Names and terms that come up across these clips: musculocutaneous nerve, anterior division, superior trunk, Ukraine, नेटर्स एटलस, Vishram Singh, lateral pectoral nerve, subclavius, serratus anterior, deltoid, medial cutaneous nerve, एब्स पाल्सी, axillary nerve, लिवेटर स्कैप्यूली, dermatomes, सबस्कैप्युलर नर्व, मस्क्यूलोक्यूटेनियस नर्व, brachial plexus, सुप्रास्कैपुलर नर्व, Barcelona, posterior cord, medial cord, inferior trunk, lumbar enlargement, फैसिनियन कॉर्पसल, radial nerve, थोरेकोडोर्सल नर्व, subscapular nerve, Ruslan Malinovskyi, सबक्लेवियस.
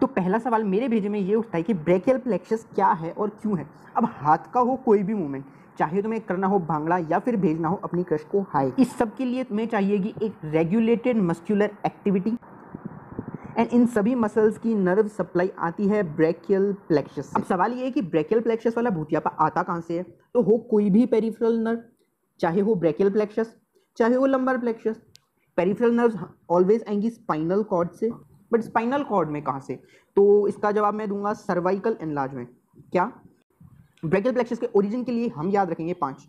तो पहला सवाल मेरे भेजे में ये उठता है कि ब्रेकियल प्लेक्सस क्या है और क्यों है। अब हाथ का हो कोई भी मूवमेंट, चाहे तुम्हें करना हो भांगड़ा या फिर भेजना हो अपनी क्रश को हाई, इस सब के लिए तुम्हें चाहिएगी एक रेगुलेटेड मस्कुलर एक्टिविटी एंड इन सभी मसल्स की नर्व सप्लाई आती है ब्रेकियल प्लेक्सस। अब सवाल ये है कि ब्रेकियल प्लेक्सस वाला भूतियापा आता कहाँ से है। तो हो कोई भी पेरिफेरल नर्व, चाहे हो ब्रेकियल प्लेक्सस चाहे वो lumbar plexus. Peripheral nerves always आएंगी स्पाइनल कॉर्ड से, बट स्पाइनल कॉर्ड में कहाँ से? तो इसका जवाब मैं दूंगा सर्वाइकल एनलार्जमेंट। क्या ब्रेकियल प्लेक्सस के ओरिजिन के लिए हम याद रखेंगे पांच,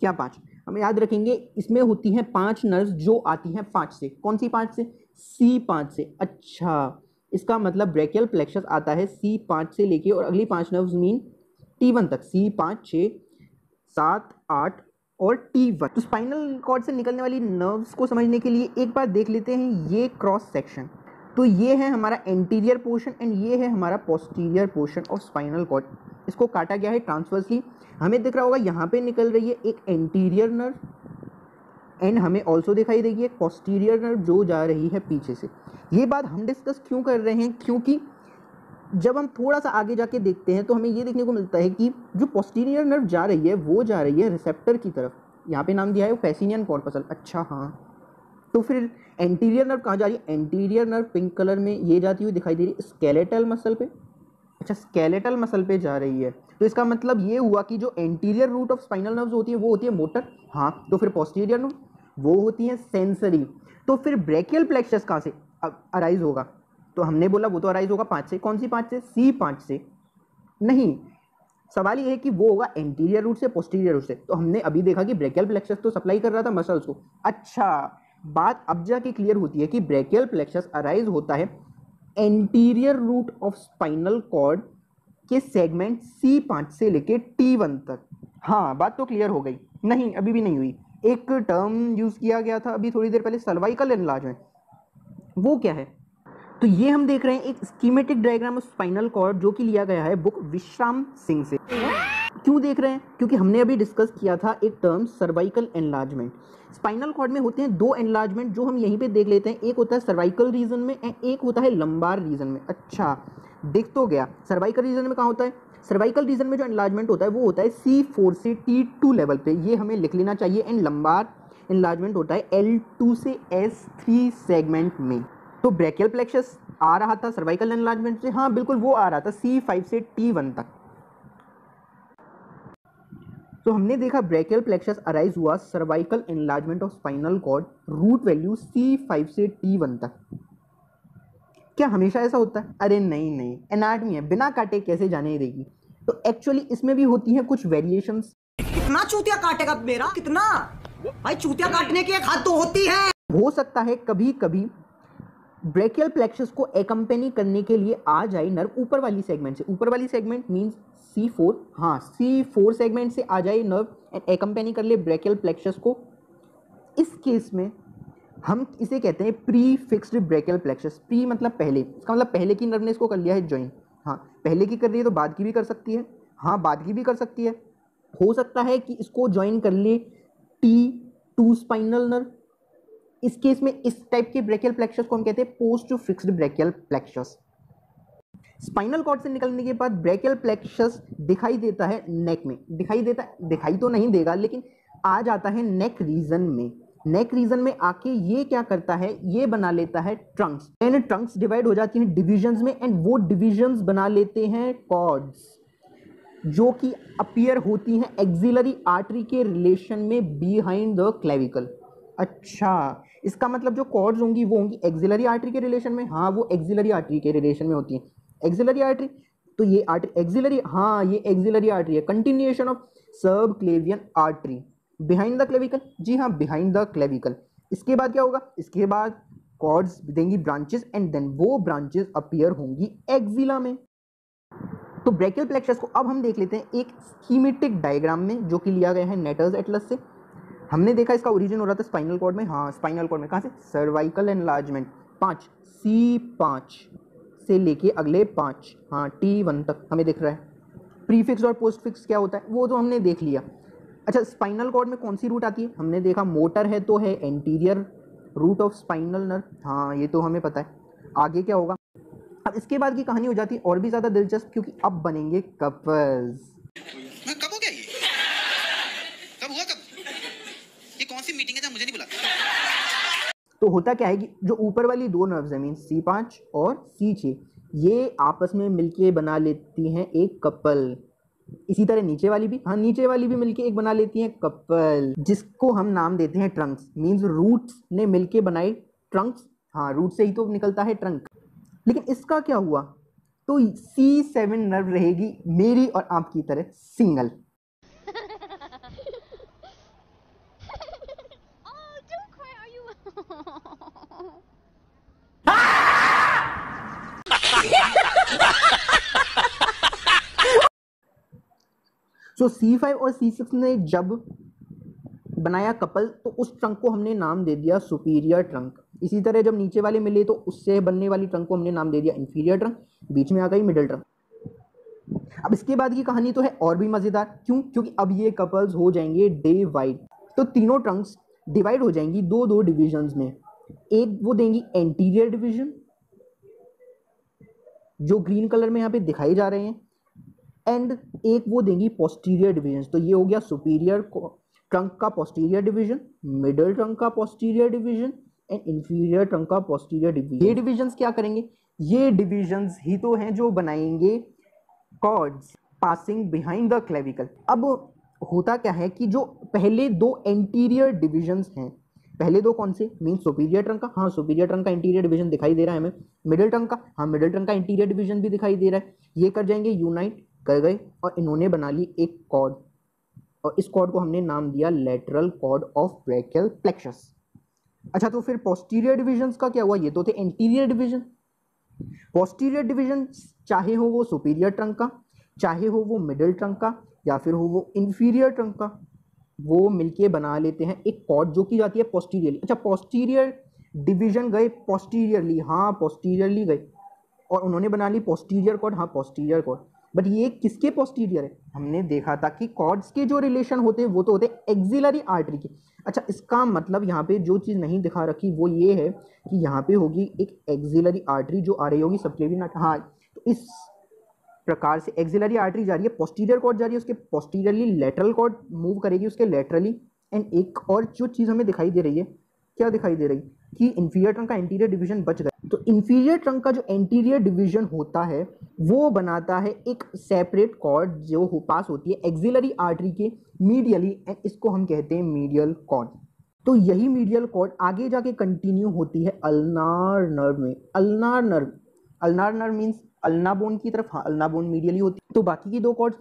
क्या पांच हम याद रखेंगे, इसमें होती हैं पांच नर्व्स जो आती हैं पांच से। कौन सी पांच से? C5 से। अच्छा, इसका मतलब ब्रेकियल प्लेक्सस आता है C5 से लेके और अगली पांच नर्व्स मीन T1 तक, C5, 6, 7, 8 और T1। तो स्पाइनल कॉर्ड से निकलने वाली नर्व्स को समझने के लिए एक बार देख लेते हैं ये क्रॉस सेक्शन। तो ये है हमारा एंटीरियर पोर्शन एंड ये है हमारा posterior portion of spinal cord. इसको काटा गया है ट्रांसवर्सली। हमें दिख रहा होगा यहाँ पे निकल रही है एक एंटीरियर नर्व एंड हमें ऑल्सो दिखाई देगी एक पोस्टीरियर नर्व जो जा रही है पीछे से। ये बात हम डिस्कस क्यों कर रहे हैं, क्योंकि जब हम थोड़ा सा आगे जाके देखते हैं तो हमें ये देखने को मिलता है कि जो पोस्टीरियर नर्व जा रही है वो जा रही है रिसेप्टर की तरफ। यहाँ पे नाम दिया है वो फैसिनियन कॉर्पसल। अच्छा हाँ, तो फिर एंटीरियर नर्व कहाँ जा रही है? एंटीरियर नर्व पिंक कलर में ये जाती हुई दिखाई दे रही है स्केलेटल मसल पे। अच्छा, स्केलेटल मसल पे जा रही है, तो इसका मतलब ये हुआ कि जो anterior root of spinal nerves होती है वो होती है मोटर। हाँ, तो फिर पोस्टीरियर नर्व वो होती है सेंसरी। तो फिर ब्रेकियल प्लेक्सस कहाँ से अराइज होगा? तो हमने बोला वो तो अराइज होगा पाँच से। कौन सी पाँच से? C5 से। नहीं, सवाल ये है कि वो होगा एंटीरियर रूट से पोस्टीरियर रूट से। तो हमने अभी देखा कि ब्रेकियल प्लेक्सस तो सप्लाई कर रहा था मसल्स को। अच्छा, बात अब जाके क्लियर होती है कि ब्रेकियल प्लेक्सस अराइज होता है anterior root of spinal cord के सेगमेंट C5 से लेके T1 तक। हाँ, बात तो क्लियर हो गई। नहीं, अभी भी नहीं हुई। एक टर्म यूज़ किया गया था अभी थोड़ी देर पहले, सर्वाइकल एनलार्जमेंट, वो क्या है? तो ये हम देख रहे हैं एक schematic diagram of spinal cord जो कि लिया गया है बुक विश्राम सिंह से। क्यों देख रहे हैं? क्योंकि हमने अभी डिस्कस किया था एक term cervical enlargement. Spinal cord में होते हैं दो एनलार्जमेंट जो हम यहीं पे देख लेते हैं, एक होता है सर्वाइकल रीजन में और एक होता है लंबार रीजन में। अच्छा, देख तो गया, सर्वाइकल रीजन में कहाँ होता है? सर्वाइकल रीजन में जो एनलार्जमेंट होता है वो होता है C4 से T2 लेवल पे, ये हमें लिख लेना चाहिए। एंड लंबार एनलार्जमेंट होता है L2 से S3 सेगमेंट में। तो ब्रेकियल प्लेक्सस आ रहा था सर्वाइकल एनलार्जमेंट से, हाँ बिल्कुल वो आ रहा था C5 से T1 तक। तो हमने देखा ब्रेकियल प्लेक्सस अराइज हुआ cervical enlargement of spinal cord, root value C5 से T1 तक। क्या हमेशा ऐसा होता है? अरे नहीं, एनाटमी है, बिना काटे कैसे जाने देगी। तो एक्चुअली इसमें भी होती है कुछ वेरिएशंस। कितना चूतिया काटेगा मेरा, कितना भाई, चूतिया काटने की एक हद तो होती है। हो सकता है कभी कभी ब्रेकियल प्लेक्सस को एकम्पेनी करने के लिए आ जाए नर्व ऊपर वाली सेगमेंट से। ऊपर वाली सेगमेंट मीन्स C4, हाँ C4 सेगमेंट से आ जाए नर्व एंड एकम्पेनी कर ले ब्रेकियल प्लेक्सस को। इस केस में हम इसे कहते हैं pre fixed brachial plexus. Pre मतलब पहले, इसका मतलब पहले की नर्व ने इसको कर लिया है ज्वाइन। हाँ, पहले की कर रही है तो बाद की भी कर सकती है। हाँ, बाद की भी कर सकती है। हो सकता है कि इसको ज्वाइन कर ले T2 स्पाइनल नर्व। इस केस में इस टाइप के ब्रेकियल प्लेक्सस को हम कहते हैं post fixed brachial plexus. Spinal cord से निकलने के बाद ब्रेकियल प्लेक्सस दिखाई देता है नेक में, दिखाई तो नहीं देगा लेकिन आ जाता है नेक रीजन में। नेक रीजन में आके ये क्या करता है, ये बना लेता है ट्रंक्स एंड ट्रंक्स डिवाइड हो जाती हैं डिविजन्स में एंड वो डिविजन्स बना लेते हैं कॉर्ड्स जो कि अपीयर होती हैं एक्सिलरी आर्टरी के रिलेशन में बिहाइंड द क्लेविकल। अच्छा, इसका मतलब जो कॉर्ड्स होंगी वो होंगी एक्सिलरी आर्टरी के रिलेशन में। हाँ, वो एक्सिलरी आर्टरी के रिलेशन में होती हैं। एक्सिलरी आर्टरी, तो ये आर्टरी एक्सिलरी, हाँ ये एक्सिलरी आर्टरी है, continuation of subclavian artery. Behind the clavicle, जी हाँ बिहाइंड द क्लेविकल। इसके बाद क्या होगा? इसके बाद कॉर्ड्स देंगी ब्रांचेस एंड देन वो ब्रांचेस अपीयर होंगी एक्सिला में। तो ब्रेकियल प्लेक्सस को अब हम देख लेते हैं एक स्कीमेटिक डायग्राम में जो कि लिया गया है नेटर्स एटलस से। हमने देखा इसका ओरिजिन हो रहा था स्पाइनल कॉर्ड में। हाँ, स्पाइनल कॉर्ड में कहाँ से? सर्वाइकल एनलार्जमेंट, पाँच C5 से लेके अगले पाँच, हाँ T1 तक हमें दिख रहा है। प्रीफिक्स और पोस्ट फिक्स क्या होता है वो तो हमने देख लिया। अच्छा, स्पाइनल कॉर्ड में कौन सी रूट आती है? हमने देखा मोटर है तो है anterior root of spinal nerve, हाँ ये तो हमें पता है। आगे क्या होगा? अब इसके बाद की कहानी हो जाती है और भी ज्यादा दिलचस्प, क्योंकि अब बनेंगे कपल्स। कब हो गया ये? कब हुआ कब? ये कौन सी मीटिंग है जहां मुझे नहीं बुलाते? तो होता क्या है कि जो ऊपर वाली दो नर्व्स मीन C5 और C6 ये आपस में मिलके बना लेती हैं एक कपल। इसी तरह नीचे वाली भी, हाँ नीचे वाली भी मिलके एक बना लेती हैं कपल, जिसको हम नाम देते हैं ट्रंक्स। मीन्स रूट्स ने मिलके बनाए ट्रंक्स, हाँ रूट से ही तो निकलता है ट्रंक। लेकिन इसका क्या हुआ? तो C7 नर्व रहेगी मेरी और आपकी तरह सिंगल। तो C5 और C6 ने जब बनाया कपल तो उस ट्रंक को हमने नाम दे दिया सुपीरियर ट्रंक। इसी तरह जब नीचे वाले मिले तो उससे बनने वाली ट्रंक को हमने नाम दे दिया इन्फीरियर ट्रंक, बीच में आ गई मिडिल ट्रंक। अब इसके बाद की कहानी तो है और भी मज़ेदार, क्यों? क्योंकि अब ये कपल्स हो जाएंगे डिवाइड। तो तीनों ट्रंक्स डिवाइड हो जाएंगी दो दो डिविजन्स में। एक वो देंगी एंटीरियर डिविजन, जो ग्रीन कलर में यहाँ पे दिखाई जा रहे हैं, एंड एक वो देंगी पोस्टीरियर डिविजन। तो ये हो गया सुपीरियर ट्रंक का पोस्टीरियर डिविजन, मिडल ट्रंक का posterior division and inferior trunk का पोस्टीरियर डिवीजन। ये डिविजन्स क्या करेंगे? ये डिविजन्स ही तो हैं जो बनाएंगे cords passing behind the clavicle. अब होता क्या है कि जो पहले दो एंटीरियर डिविजन्स हैं, पहले दो कौन से? मीन सुपीरियर ट्रंक का, हाँ सुपीरियर ट्रंक का इंटीरियर डिवीजन दिखाई दे रहा है हमें, मिडिल ट्रंक का, हाँ मिडिल ट्रंक का इंटीरियर डिवीजन भी दिखाई दे रहा है। ये कर जाएंगे यूनाइट, कर गए, और इन्होंने बना ली एक कॉर्ड, और इस कॉर्ड को हमने नाम दिया lateral cord of brachial plexus. अच्छा, तो फिर पोस्टीरियर डिविजन्स का क्या हुआ? ये तो थे एंटीरियर डिवीजन। पोस्टीरियर डिवीजन चाहे हो वो सुपीरियर ट्रंक का, चाहे हो वो मिडिल ट्रंक का, या फिर हो वो इन्फीरियर ट्रंक का, वो मिलके बना लेते हैं एक कॉर्ड जो की जाती है पोस्टीरियरली। अच्छा, पोस्टीरियर डिवीजन गए पोस्टीरियरली, हाँ पोस्टीरियरली गए, और उन्होंने बना ली पोस्टीरियर कॉर्ड, हाँ पोस्टीरियर कॉर्ड। बट ये किसके पोस्टीरियर है? हमने देखा था कि कॉर्ड्स के जो रिलेशन होते हैं वो तो होते हैं एक्सिलरी आर्टरी के। अच्छा, इसका मतलब यहाँ पे जो चीज़ नहीं दिखा रखी वो ये है कि यहाँ पे होगी एक एक्सिलरी आर्टरी जो आ रही होगी सबक्लेवियस, हाँ तो इस प्रकार से एक्सिलरी आर्टरी जा रही है, पोस्टीरियर कॉर्ड जा रही है, उसके पोस्टीरियरली लेटरल कॉर्ड मूव करेगी उसके लेटरली। एंड एक और जो चीज़ हमें दिखाई दे रही है, क्या दिखाई दे रही है? कि इन्फीरियर ट्रंक का इंटीरियर डिवीजन बच गया। तो इन्फीरियर ट्रंक का जो एंटीरियर डिवीजन होता है वो बनाता है एक सेपरेट कॉर्ड जो पास होती है एक्सिलरी आर्टरी के मीडियली, एंड इसको हम कहते हैं मीडियल कॉर्ड। तो यही मीडियल कॉर्ड आगे जाके कंटिन्यू होती है अल्नार नर्व में। Ulnar nerve, ulnar nerve means ulna bone की तरफ, हाँ अल्ना बोन मीडियली होती है। तो बाकी की दो कॉर्ड्स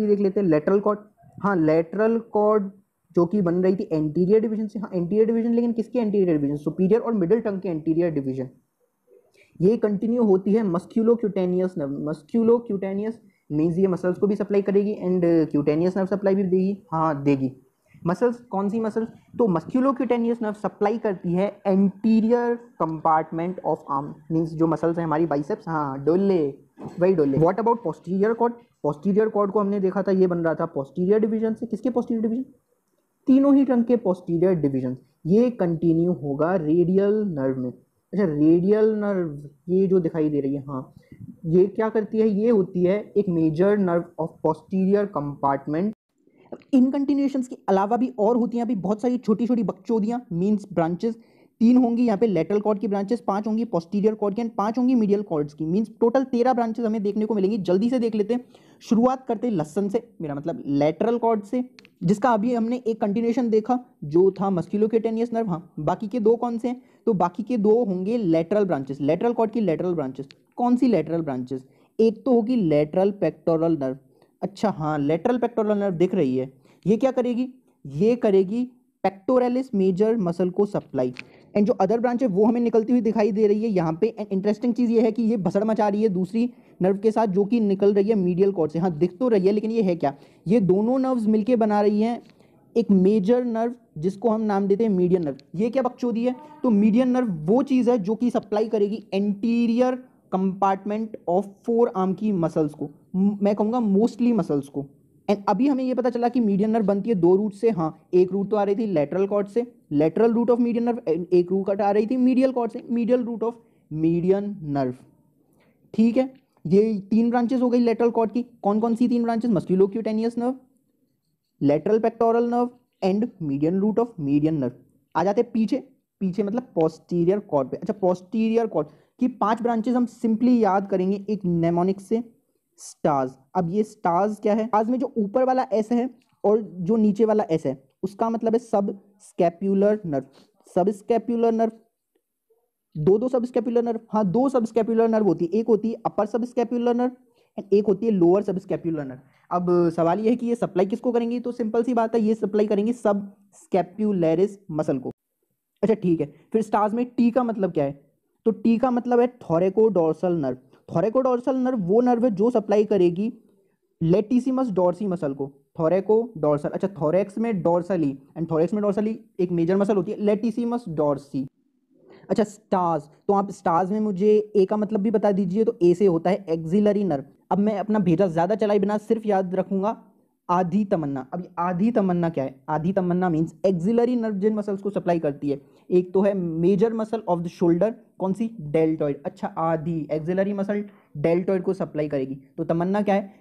भी देख लेते हैं। लेटरल कॉर्ड, हाँ लेटरल कॉर्ड जो कि बन रही थी एंटीरियर डिवीजन से, हाँ एंटीरियर डिवीजन, लेकिन किसके एंटीरियर डिवीजन? सुपीरियर और मिडिल ट्रंक के एंटीरियर डिवीजन। ये कंटिन्यू होती है मस्क्यूलोक्यूटेनियस नर्व। मस्क्यूलोक्यूटेनियस मींस ये मसल्स को भी सप्लाई करेगी एंड क्यूटेनियस नर्व सप्लाई भी देगी, हाँ देगी। मसल्स कौन सी मसल्स? तो मस्क्यूलोक्यूटेनियस नर्व सप्लाई करती है anterior compartment of arm, means जो मसल्स हैं हमारी बाइसेप्स, हाँ डोले, वही डोले। What about posterior cord? Posterior cord को हमने देखा था ये बन रहा था पोस्टीरियर डिवीजन से। किसके पोस्टीरियर डिवीजन? तीनों ही ट्रंक के पोस्टीरियर डिवीजन। ये कंटिन्यू होगा रेडियल नर्व में। अच्छा, रेडियल नर्व ये जो दिखाई दे रही है, हाँ ये क्या करती है? ये होती है एक major nerve of posterior compartment. इन कंटिन्यूएशंस के अलावा भी और होती हैं अभी बहुत सारी छोटी छोटी बकचोदियाँ, मीन्स ब्रांचेस। 3 होंगी यहाँ पे लेटरल कॉर्ड की ब्रांचेस, 5 होंगी पोस्टीरियर कॉर्ड की, एंड 5 होंगी मीडियल कॉर्ड्स की। मीन्स टोटल 13 ब्रांचेस हमें देखने को मिलेंगी। जल्दी से देख लेते हैं, शुरुआत करते हैं लसन से, मेरा मतलब लेटरल कॉर्ड से, जिसका अभी हमने एक कंटिन्यूएशन देखा जो था मस्क्यूलोक्यूटेनियस नर्व। हाँ बाकी के दो कौन से हैं? तो बाकी के दो होंगे लेटरल ब्रांचेस, लेटरल कॉर्ड की लेटरल ब्रांचेस। कौन सी लेटरल ब्रांचेस? एक तो होगी लेटरल पेक्टोरल नर्व। अच्छा, हाँ लेटरल पेक्टोरल नर्व दिख रही है। ये क्या करेगी? ये करेगी पेक्टोरालिस मेजर मसल को सप्लाई। एंड जो अदर ब्रांच है वो हमें निकलती हुई दिखाई दे रही है यहाँ पे। एंड इंटरेस्टिंग चीज़ ये है कि ये भसड़ मचा रही है दूसरी नर्व के साथ जो कि निकल रही है मीडियल कॉर्ड से। हाँ दिख तो रही है, लेकिन ये है क्या? ये दोनों नर्व्स मिलके बना रही हैं एक मेजर नर्व जिसको हम नाम देते हैं मीडियन नर्व। ये क्या बकचोदी है? तो मीडियन नर्व वो चीज़ है जो कि सप्लाई करेगी एंटीरियर कंपार्टमेंट ऑफ 4 आर्म की मसल्स को, मैं कहूँगा मोस्टली मसल्स को। एंड अभी हमें ये पता चला कि मीडियन नर्व बनती है 2 रूट से। हाँ एक रूट तो आ रही थी लेटरल कॉर्ड से, lateral root of median nerve, एक रूट आ रही थी मीडियल कॉर्ड से, medial root of median nerve. ठीक है, ये तीन ब्रांचेस हो गई लेटरल कॉर्ड की। कौन कौन सी तीन branches? Musculocutaneous nerve, lateral pectoral nerve and median root of median nerve. आ जाते पीछे, पीछे मतलब पोस्टीरियर कॉर्ड पे। अच्छा, पोस्टीरियर कॉर्ड की पांच ब्रांचेस हम सिंपली याद करेंगे एक नेमोनिक से, स्टार्स। अब ये स्टार्स क्या है? स्टार्स में जो ऊपर वाला एस है और जो नीचे वाला एस है उसका मतलब है सबस्कैप्युलर नर्व। सबस्कैप्युलर नर्व, दो सबस्कैप्युलर नर्व, हाँ दो सबस्कैप्युलर नर्व होती है, एक होती है अपर सबस्कैप्युलर नर्व एंड एक होती है लोअर सबस्कैप्युलर नर्व। अब सवाल ये है कि ये सप्लाई किसको करेंगी? तो सिंपल सी बात है, ये सप्लाई करेंगी सबस्कैप्युलरिस मसल को। अच्छा ठीक है, फिर स्टार्स में टी का मतलब क्या है? तो टी का मतलब है थोरेकोडोर्सल नर्व। थोरेकोडोर्सल नर्व वो नर्व है जो सप्लाई करेगी लेटिसिमस डॉर्सी मसल को। थोरेकोडोर्सल, अच्छा थोरेक्स में डॉर्सली एंड थोरेक्स में डॉर्सली एक मेजर मसल होती है, लेटिसिमस डॉर्सी। अच्छा स्टार्स, तो आप स्टार्स में मुझे ए का मतलब भी बता दीजिए। तो ए से होता है एक्सिलरी नर्व। अब मैं अपना भेजा ज़्यादा चलाए बिना सिर्फ याद रखूंगा आधी तमन्ना। अब आधी तमन्ना क्या है? आधी तमन्ना मीन्स एक्सिलरी नर्व जिन मसल्स को सप्लाई करती है, एक तो है major muscle of the shoulder, कौन सी? डेल्टॉइड। अच्छा आधी एक्सिलरी मसल डेल्टॉइड को सप्लाई करेगी। तो तमन्ना क्या है?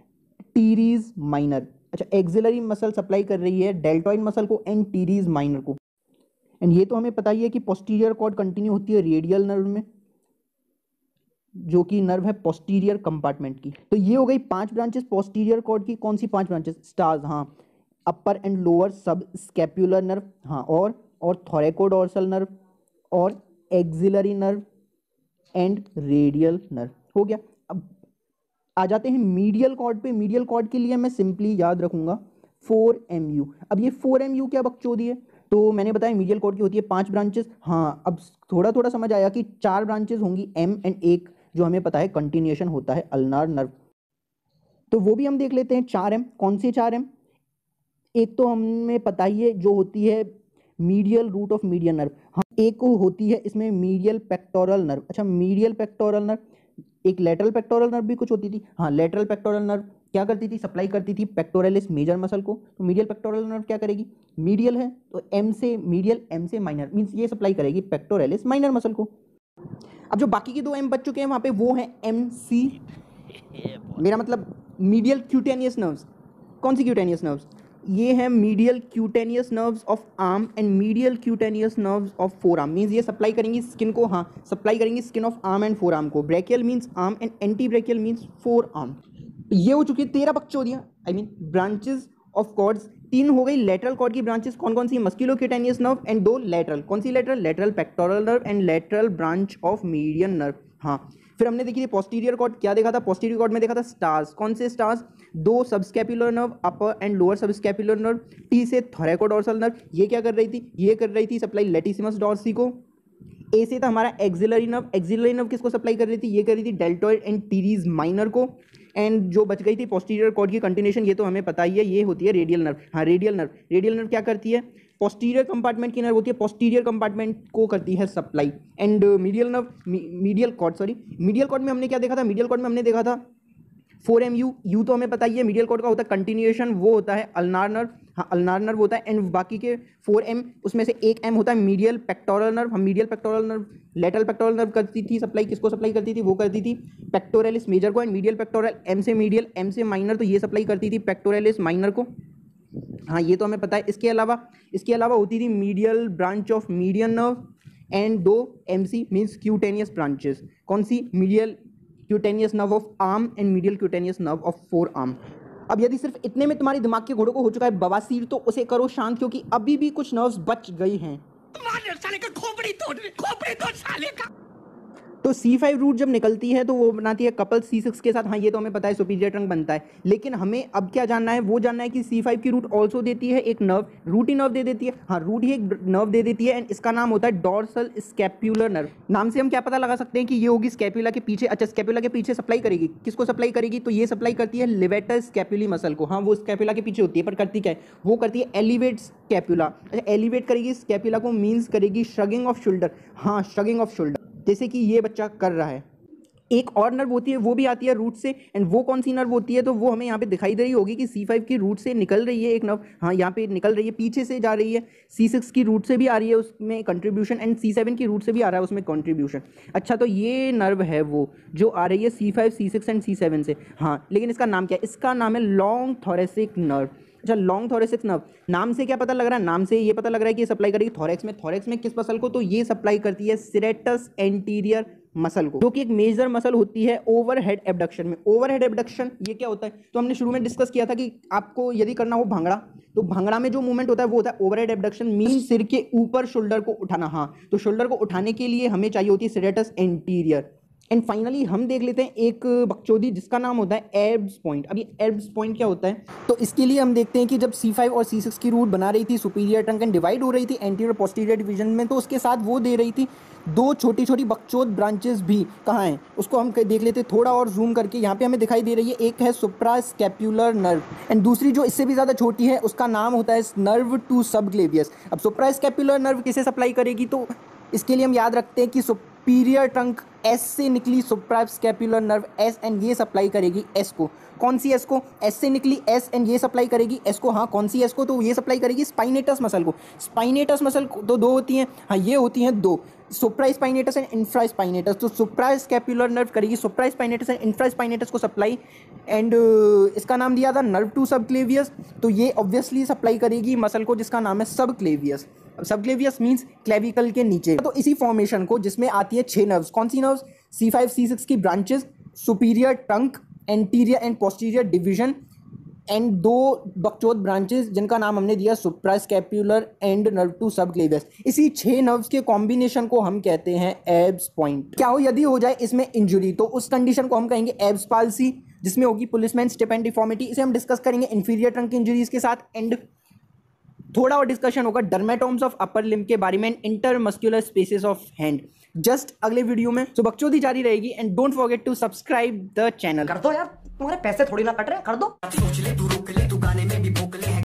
Teres minor. अच्छा एक्सिलरी मसल सप्लाई कर रही है डेल्टॉइड मसल को एंड टीरीज माइनर को। एंड ये तो हमें पता ही है कि पोस्टीरियर कॉर्ड कंटिन्यू होती है रेडियल नर्व में, जो कि नर्व है पोस्टीरियर कंपार्टमेंट की। तो ये हो गई पांच ब्रांचेस पोस्टीरियर कॉर्ड की। कौन सी पांच ब्रांचेस? स्टार्स, हाँ upper and lower subscapular nerve, हाँ और थोरेकोडोर्सल नर्व और axillary nerve and radial nerve हो गया। अब आ जाते हैं मीडियल कॉर्ड पे। मीडियल कॉर्ड के लिए मैं सिंपली याद रखूंगा 4MU। अब ये 4MU क्या बकचोदी है? तो मैंने बताया मीडियल कॉर्ड की होती है पांच ब्रांचेस। हाँ अब थोड़ा थोड़ा समझ आया कि चार ब्रांचेस होंगी, एम एंड एक जो हमें पता है कंटिन्यूएशन होता है अल्नार नर्व, तो वो भी हम देख लेते हैं। 4M, कौन सी 4M? एक तो हमें पता ही है जो होती है medial root of median nerve, हाँ एक होती है इसमें मीडियल पेक्टोरल नर्व। अच्छा मीडियल पेक्टोरल नर्व, एक लेटरल पेक्टोरल नर्व भी कुछ होती थी, हाँ लेटरल पेक्टोरल नर्व क्या करती थी? सप्लाई करती थी पेक्टोरेलिस मेजर मसल को। तो मीडियल पेक्टोरल नर्व क्या करेगी? मीडियल है तो एम से मीडियल, एम से माइनर, मीन्स ये सप्लाई करेगी पेक्टोरेलिस माइनर मसल को। अब जो बाकी के दो एम बच चुके हैं वहाँ पे, वो हैं MC, मेरा मतलब मीडियल क्यूटेनियस नर्व्स। कौन सी क्यूटेनियस नर्व्स? ये हैं medial cutaneous nerves of arm and medial cutaneous nerves of forearm, means ये सप्लाई करेंगी स्किन को, हाँ सप्लाई करेंगी skin of arm and forearm को। Brachial means arm and antebrachial means forearm. ये हो चुकी है 13 बकचोदियाँ, I mean branches of cords. तीन हो गई लेटरल कॉर्ड की ब्रांचेस, कौन कौन सी? मस्कुलोक्यूटेनियस नर्व एंड दो लेटरल। कौन सी lateral? Lateral pectoral nerve and lateral branch of median nerve. हाँ फिर हमने देखी थी पोस्टीरियर कॉर्ड, क्या देखा था? पोस्टीरियर कॉर्ड में देखा था स्टार्स। कौन से स्टार्स? दो subscapular nerve, upper and lower subscapular nerve. T से थोरैकोडोर्सल नर्व, ये क्या कर रही थी? ये कर रही थी सप्लाई लैटिसिमस डॉर्सी को। ए से था हमारा एक्सिलरी नर्व, एक्सिलरी नर्व किसको सप्लाई कर रही थी? ये कर रही थी डेल्टॉइड एंड टीरीज माइनर को। एंड जो बच गई थी पोस्टीरियर कॉर्ड की कंटिन्यूएशन, ये तो हमें पता ही है, ये होती है रेडियल नर्व, हाँ रेडियल नर्व। रेडियल नर्व क्या करती है? पोस्टीरियर कंपार्टमेंट की नर्व होती है, पोस्टीरियर कंपार्टमेंट को करती है supply. And medial nerve, medial cord, sorry medial cord में हमने क्या देखा था? मीडियल कॉर्ड में हमने देखा था 4MU। यू तो हमें पता ही है मीडियल कॉर्ड का होता है कंटिन्यूएशन, वो होता है अल्नार नर्व, हाँ अल्नार नर्व होता है। एंड बाकी के 4M उसमें से एक M होता है मीडियल पेक्टोरल नर्व। हम medial pectoral nerve, lateral pectoral nerve करती थी सप्लाई, किसको सप्लाई करती थी? वो करती थी पेक्टोरेलिस मेजर को। एंड मीडियल पेक्टोरल M से मीडियल, M से माइनर, तो ये सप्लाई करती थी पेक्टोरेलिस माइनर को, हाँ ये तो हमें पता है। इसके अलावा होती थी medial branch of median nerve and दो MC मीन्स क्यूटेनियस ब्रांचेस। कौन सी? Medial cutaneous nerve of arm and medial cutaneous nerve of forearm. अब यदि सिर्फ इतने में तुम्हारे दिमाग के घोड़ों को हो चुका है बवासीर, तो उसे करो शांत, क्योंकि अभी भी कुछ नर्व्स बच गई हैं। तो C5 रूट जब निकलती है तो वो बनाती है कपल C6 के साथ, हाँ ये तो हमें पता है सुपीरियर ट्रंक बनता है। लेकिन हमें अब क्या जानना है? वो जानना है कि C5 की रूट ऑल्सो देती है एक नर्व, रूट ही नर्व दे देती है, हाँ रूट ही एक नर्व दे देती है। एंड इसका नाम होता है डॉर्सल स्कैप्युलर नर्व। नाम से हम क्या पता लगा सकते हैं कि ये होगी स्कैप्यूला के पीछे। अच्छा स्कैप्यूला के पीछे सप्लाई करेगी, किसको सप्लाई करेगी? तो ये सप्लाई करती है लिवेटर स्कैप्यूली मसल को, हाँ वो स्कैप्यूला के पीछे होती है, पर करती क्या है? वो करती है एलिवेट स्कैप्यूला। अच्छा एलिवेट करेगी स्कैप्यूला को, मीन्स करेगी श्रगिंग ऑफ शोल्डर, हाँ श्रगिंग ऑफ शोल्डर, जैसे कि ये बच्चा कर रहा है। एक और नर्व होती है, वो भी आती है रूट से, एंड वो कौन सी नर्व होती है, तो वो हमें यहाँ पे दिखाई दे रही होगी कि C5 की रूट से निकल रही है एक नर्व, हाँ यहाँ पे निकल रही है, पीछे से जा रही है, C6 की रूट से भी आ रही है उसमें कंट्रीब्यूशन, एंड C7 की रूट से भी आ रहा है उसमें कंट्रीब्यूशन। अच्छा, तो ये नर्व है वो जो आ रही है C5, C6 एंड C7 से, हाँ, लेकिन इसका नाम क्या है, इसका नाम है लॉन्ग थोरेसिक नर्व। अच्छा, लॉन्ग थोरेसिक नर्व, नाम से क्या पता लग रहा है, नाम से ये पता लग रहा है कि ये सप्लाई करेगी थोरेक्स में। थोरेक्स में किस मसल को, तो ये सप्लाई करती है सिरेटस एंटीरियर मसल को, जो कि एक मेजर मसल होती है ओवरहेड एबडक्शन में। ओवरहेड एबडक्शन ये क्या होता है, तो हमने शुरू में डिस्कस किया था कि आपको यदि करना हो भांगड़ा, तो भांगड़ा में जो मूवमेंट होता है वो होता है ओवरहेड एबडक्शन, मीन सिर के ऊपर शोल्डर को उठाना। हाँ, तो शोल्डर को उठाने के लिए हमें चाहिए होती है सिरेटस एंटीरियर। एंड फाइनली हम देख लेते हैं एक बकचोदी जिसका नाम होता है एब्स पॉइंट। अब ये एब्स पॉइंट क्या होता है, तो इसके लिए हम देखते हैं कि जब C5 और C6 की रूट बना रही थी सुपीरियर ट्रंक एंड डिवाइड हो रही थी एंटीरियर पोस्टीरियर डिवीजन में, तो उसके साथ वो दे रही थी दो छोटी छोटी बकचोद ब्रांचेस भी, कहाँ हैं उसको हम देख लेते हैं थोड़ा और जूम करके। यहाँ पे हमें दिखाई दे रही है, एक है सुप्रास्कैपुलर नर्व एंड दूसरी जो इससे भी ज़्यादा छोटी है उसका नाम होता है नर्व टू सबक्लेवियस। अब सुप्रास्कैपुलर नर्व किसे सप्लाई करेगी, तो इसके लिए हम याद रखते हैं कि सुपीरियर ट्रंक S से निकली सुप्रास्कैपुलर नर्व S एंड ये सप्लाई करेगी S को। कौन सी S को, S से निकली S एंड ये सप्लाई करेगी S को, हाँ कौन सी S को, तो ये सप्लाई करेगी स्पाइनेटस मसल को। स्पाइनेटस मसल तो दो होती हैं, हाँ ये होती हैं दो, supraspinatus and infraspinatus. तो सुप्रास्कैपुलर नर्व करेगी supraspinatus and infraspinatus को सप्लाई, एंड इसका नाम दिया था नर्व टू सबक्लेवियस, तो ये ऑब्वियसली सप्लाई करेगी मसल को जिसका नाम है सबक्लेवियस। सबक्लेवियस मीन्स क्लेविकल के नीचे। तो इसी फॉर्मेशन को जिसमें आती है छः नर्व्स, कौन सी नर्व, C5, C6 की branches, superior trunk, anterior and posterior division, and दो बकचोद ब्रांचेस जिनका नाम हमने दिया suprascapular and nerve to सबक्लेवियस। इसी छह नर्व्स के कॉम्बिनेशन को हम कहते हैं एब्स पॉइंट। क्या हो यदि हो जाए इसमें इंजुरी, तो उस कंडीशन को हम कहेंगे एब्स पाल्सी, जिसमें होगी पुलिसमैन स्टेप एंड डिफॉर्मिटी। इसे हम डिस्कस करेंगे इंफीरियर ट्रंक की इंजुरीज के साथ, एंड थोड़ा और डिस्कशन होगा डर्मेटॉम्स ऑफ अपर लिम्ब के बारे में, intermuscular spaces of hand, just अगले वीडियो में। तो बकचोदी जारी रहेगी, and don't forget to subscribe the channel. कर दो यार, तुम्हारे पैसे थोड़ी ना कट रहे हैं, कर दो।